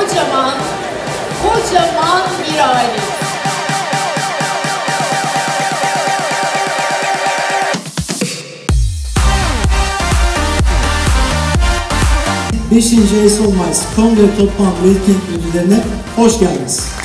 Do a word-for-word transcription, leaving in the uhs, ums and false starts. kocaman, kocaman bir aile. beşinci ACE of M.I.C.E. Kongre Toplantı ve Etkinlik Ödülleri'ne hoş geldiniz.